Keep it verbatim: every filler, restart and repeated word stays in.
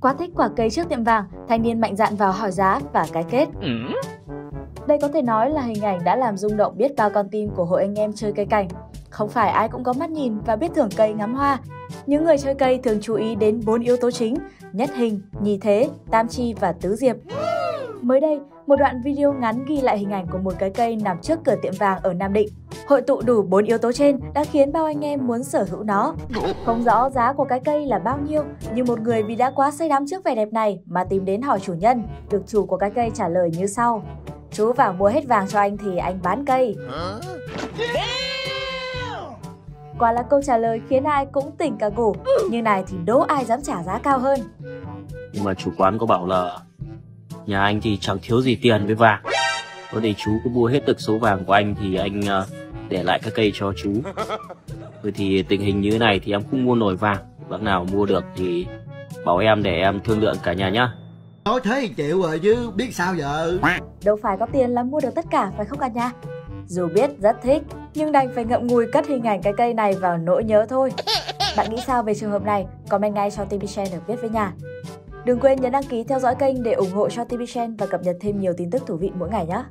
Quá thích quả cây trước tiệm vàng, thanh niên mạnh dạn vào hỏi giá và cái kết. Ừ. Đây có thể nói là hình ảnh đã làm rung động biết bao con tim của hội anh em chơi cây cảnh. Không phải ai cũng có mắt nhìn và biết thưởng cây ngắm hoa. Những người chơi cây thường chú ý đến bốn yếu tố chính: nhất hình, nhì thế, tam chi và tứ diệp. Mới đây, một đoạn video ngắn ghi lại hình ảnh của một cái cây nằm trước cửa tiệm vàng ở Nam Định. Hội tụ đủ bốn yếu tố trên đã khiến bao anh em muốn sở hữu nó. Không rõ giá của cái cây là bao nhiêu, nhưng một người vì đã quá say đắm trước vẻ đẹp này mà tìm đến hỏi chủ nhân, được chủ của cái cây trả lời như sau: "Chú vào mua hết vàng cho anh thì anh bán cây." Quả là câu trả lời khiến ai cũng tỉnh cả cổ, như này thì đố ai dám trả giá cao hơn. Nhưng mà chủ quán có bảo là nhà anh thì chẳng thiếu gì tiền với vàng, có để chú cứ mua hết được số vàng của anh thì anh để lại các cây cho chú. Vậy thì tình hình như thế này thì em không mua nổi vàng, bác nào mua được thì bảo em để em thương lượng cả nhà nhá. Nói thế chịu rồi chứ biết sao giờ. Đâu phải có tiền là mua được tất cả phải không cả nhà? Dù biết rất thích, nhưng đành phải ngậm ngùi cất hình ảnh cái cây này vào nỗi nhớ thôi. Bạn nghĩ sao về trường hợp này? Comment ngay cho tê bê Channel biết với nhà. Đừng quên nhấn đăng ký theo dõi kênh để ủng hộ cho tê bê Trends và cập nhật thêm nhiều tin tức thú vị mỗi ngày nhé!